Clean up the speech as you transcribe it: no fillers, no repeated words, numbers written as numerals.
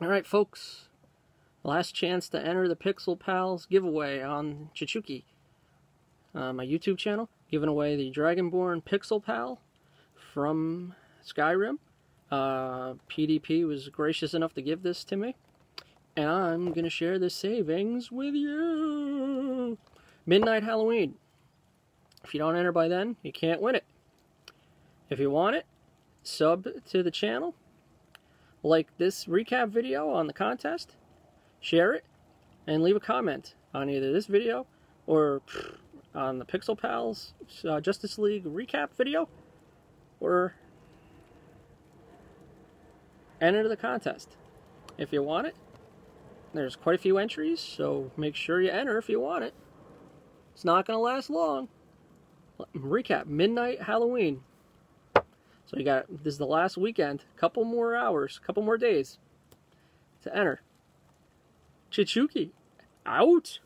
Alright folks, last chance to enter the Pixel Pals giveaway on Chichuki, my YouTube channel, giving away the Dragonborn Pixel Pal from Skyrim. PDP was gracious enough to give this to me, and I'm going to share the savings with you. Midnight Halloween. If you don't enter by then, you can't win it. If you want it, sub to the channel. Like this recap video on the contest, share it, and leave a comment on either this video or on the Pixel Pals Justice League recap video, or enter the contest if you want it. There's quite a few entries, so make sure you enter if you want it. It's not going to last long. Recap, Midnight Halloween. So you got, this is the last weekend, couple more hours, couple more days to enter. Chichuki, out!